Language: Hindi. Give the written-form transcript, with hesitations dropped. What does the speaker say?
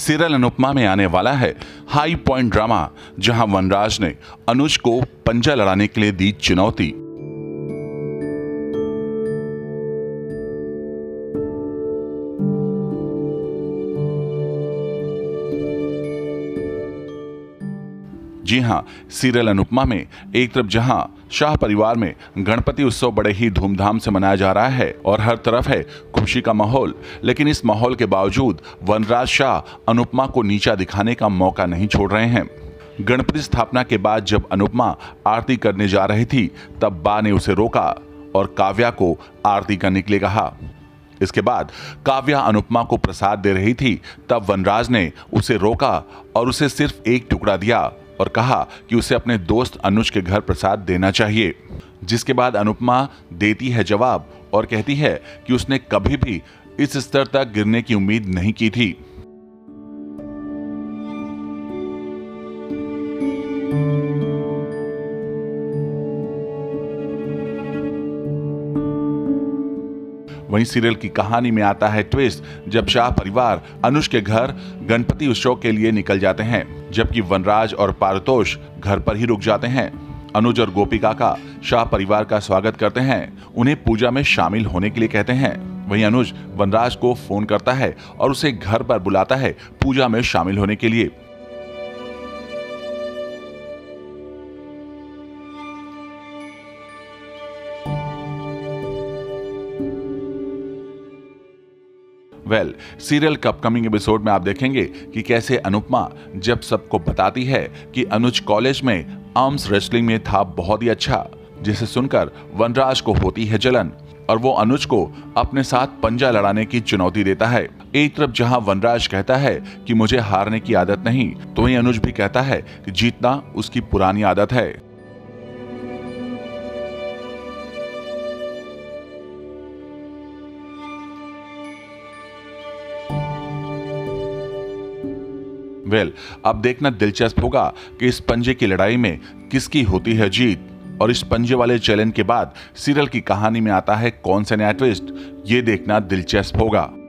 सीरियल अनुपमा में आने वाला है हाई पॉइंट ड्रामा, जहां वनराज ने अनुज को पंजा लड़ाने के लिए दी चुनौती। जी हाँ, सीरियल अनुपमा में एक तरफ जहां शाह परिवार में गणपति उत्सव बड़े ही धूमधाम से मनाया जा रहा है और हर तरफ है खुशी का माहौल, लेकिन इस माहौल के बावजूद वनराज शाह अनुपमा को नीचा दिखाने का मौका नहीं छोड़ रहे हैं। गणपति स्थापना के बाद जब अनुपमा आरती करने जा रही थी तब बा ने उसे रोका और काव्या को आरती करने के लिए कहा। इसके बाद काव्या अनुपमा को प्रसाद दे रही थी तब वनराज ने उसे रोका और उसे सिर्फ एक टुकड़ा दिया और कहा कि उसे अपने दोस्त अनुज के घर प्रसाद देना चाहिए। जिसके बाद अनुपमा देती है जवाब और कहती है कि उसने कभी भी इस स्तर तक गिरने की उम्मीद नहीं की थी। वहीं सीरियल की कहानी में आता है ट्विस्ट, जब शाह परिवार अनुज के घर गणपति उत्सव के लिए निकल जाते हैं जबकि वनराज और पारतोष घर पर ही रुक जाते हैं। अनुज और गोपी काका शाह परिवार का स्वागत करते हैं, उन्हें पूजा में शामिल होने के लिए कहते हैं। वहीं अनुज वनराज को फोन करता है और उसे घर पर बुलाता है पूजा में शामिल होने के लिए। सीरियल के अपकमिंग एपिसोड में आप देखेंगे कि कैसे अनुपमा जब सबको बताती है कि अनुज कॉलेज में आर्म्स रेसलिंग में था बहुत ही अच्छा, जिसे सुनकर वनराज को होती है जलन और वो अनुज को अपने साथ पंजा लड़ाने की चुनौती देता है। एक तरफ जहां वनराज कहता है कि मुझे हारने की आदत नहीं, तो वहीं अनुज भी कहता है कि जीतना उसकी पुरानी आदत है। अब देखना दिलचस्प होगा कि इस पंजे की लड़ाई में किसकी होती है जीत, और इस पंजे वाले चैलेंज के बाद सीरियल की कहानी में आता है कौन सा नया ट्विस्ट, ये देखना दिलचस्प होगा।